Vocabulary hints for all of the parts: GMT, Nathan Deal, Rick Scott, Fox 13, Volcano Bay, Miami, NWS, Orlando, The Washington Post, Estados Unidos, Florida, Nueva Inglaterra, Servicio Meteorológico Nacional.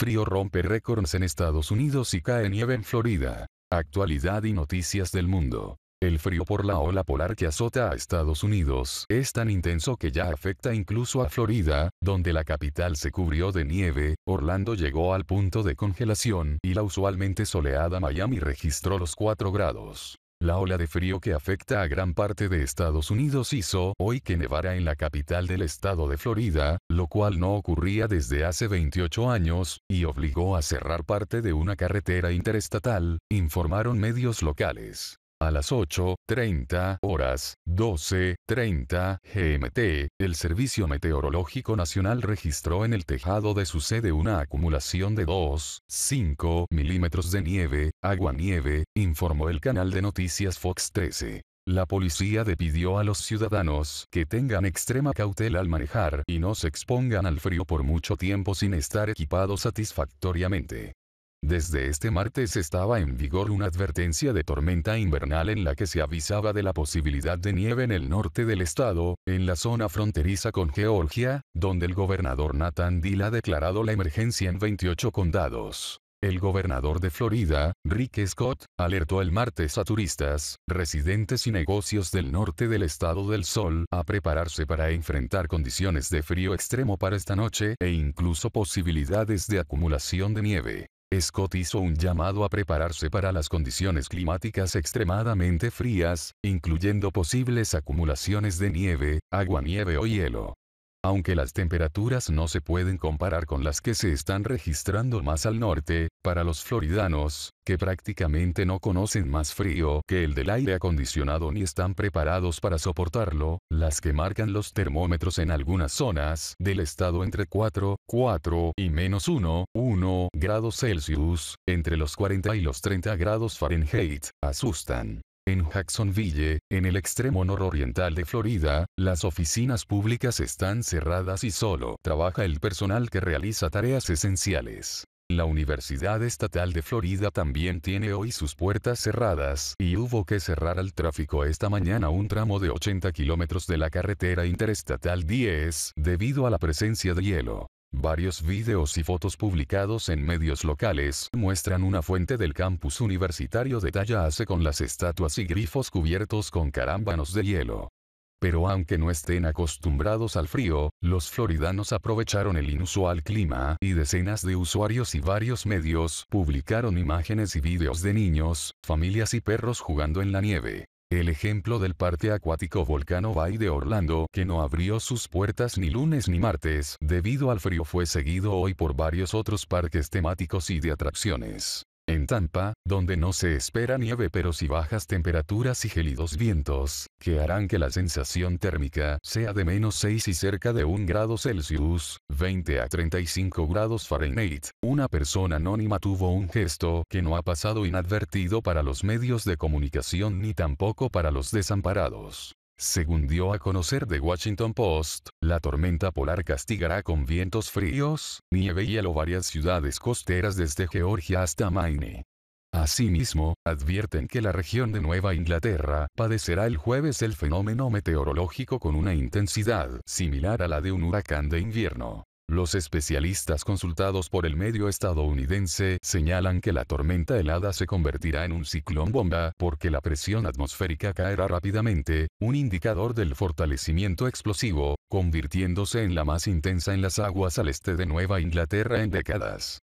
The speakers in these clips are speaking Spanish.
Frío rompe récords en Estados Unidos y cae nieve en Florida. Actualidad y noticias del mundo. El frío por la ola polar que azota a Estados Unidos es tan intenso que ya afecta incluso a Florida, donde la capital se cubrió de nieve. Orlando llegó al punto de congelación y la usualmente soleada Miami registró los 4 grados. La ola de frío que afecta a gran parte de Estados Unidos hizo hoy que nevara en la capital del estado de Florida, lo cual no ocurría desde hace 28 años, y obligó a cerrar parte de una carretera interestatal, informaron medios locales. A las 8:30 horas, 12:30 GMT, el Servicio Meteorológico Nacional registró en el tejado de su sede una acumulación de 2,5 milímetros de nieve, aguanieve, informó el canal de noticias Fox 13. La policía pidió a los ciudadanos que tengan extrema cautela al manejar y no se expongan al frío por mucho tiempo sin estar equipados satisfactoriamente. Desde este martes estaba en vigor una advertencia de tormenta invernal en la que se avisaba de la posibilidad de nieve en el norte del estado, en la zona fronteriza con Georgia, donde el gobernador Nathan Deal ha declarado la emergencia en 28 condados. El gobernador de Florida, Rick Scott, alertó el martes a turistas, residentes y negocios del norte del estado del sol a prepararse para enfrentar condiciones de frío extremo para esta noche e incluso posibilidades de acumulación de nieve. Scott hizo un llamado a prepararse para las condiciones climáticas extremadamente frías, incluyendo posibles acumulaciones de nieve, aguanieve o hielo. Aunque las temperaturas no se pueden comparar con las que se están registrando más al norte, para los floridanos, que prácticamente no conocen más frío que el del aire acondicionado ni están preparados para soportarlo, las que marcan los termómetros en algunas zonas del estado entre 4,4 y -1,1 grados Celsius, entre los 40 y los 30 grados Fahrenheit, asustan. En Jacksonville, en el extremo nororiental de Florida, las oficinas públicas están cerradas y solo trabaja el personal que realiza tareas esenciales. La Universidad Estatal de Florida también tiene hoy sus puertas cerradas y hubo que cerrar al tráfico esta mañana un tramo de 80 kilómetros de la carretera interestatal 10 debido a la presencia de hielo. Varios videos y fotos publicados en medios locales muestran una fuente del campus universitario de talla AC con las estatuas y grifos cubiertos con carámbanos de hielo. Pero aunque no estén acostumbrados al frío, los floridanos aprovecharon el inusual clima y decenas de usuarios y varios medios publicaron imágenes y videos de niños, familias y perros jugando en la nieve. El ejemplo del parque acuático Volcano Bay de Orlando, que no abrió sus puertas ni lunes ni martes debido al frío, fue seguido hoy por varios otros parques temáticos y de atracciones. En Tampa, donde no se espera nieve pero sí bajas temperaturas y gélidos vientos, que harán que la sensación térmica sea de -6 y cerca de 1 grado Celsius, 20 a 35 grados Fahrenheit, una persona anónima tuvo un gesto que no ha pasado inadvertido para los medios de comunicación ni tampoco para los desamparados. Según dio a conocer The Washington Post, la tormenta polar castigará con vientos fríos, nieve y hielo varias ciudades costeras desde Georgia hasta Maine. Asimismo, advierten que la región de Nueva Inglaterra padecerá el jueves el fenómeno meteorológico con una intensidad similar a la de un huracán de invierno. Los especialistas consultados por el medio estadounidense señalan que la tormenta helada se convertirá en un ciclón bomba porque la presión atmosférica caerá rápidamente, un indicador del fortalecimiento explosivo, convirtiéndose en la más intensa en las aguas al este de Nueva Inglaterra en décadas.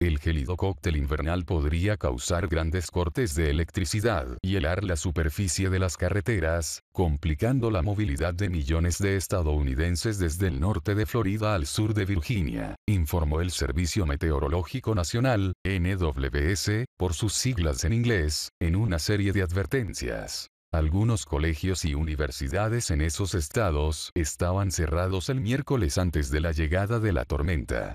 El gélido cóctel invernal podría causar grandes cortes de electricidad y helar la superficie de las carreteras, complicando la movilidad de millones de estadounidenses desde el norte de Florida al sur de Virginia, informó el Servicio Meteorológico Nacional, NWS, por sus siglas en inglés, en una serie de advertencias. Algunos colegios y universidades en esos estados estaban cerrados el miércoles antes de la llegada de la tormenta.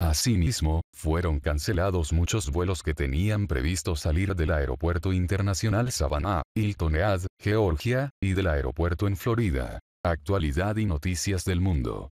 Asimismo, fueron cancelados muchos vuelos que tenían previsto salir del Aeropuerto Internacional Savannah, Hilton Head, Georgia, y del aeropuerto en Florida. Actualidad y noticias del mundo.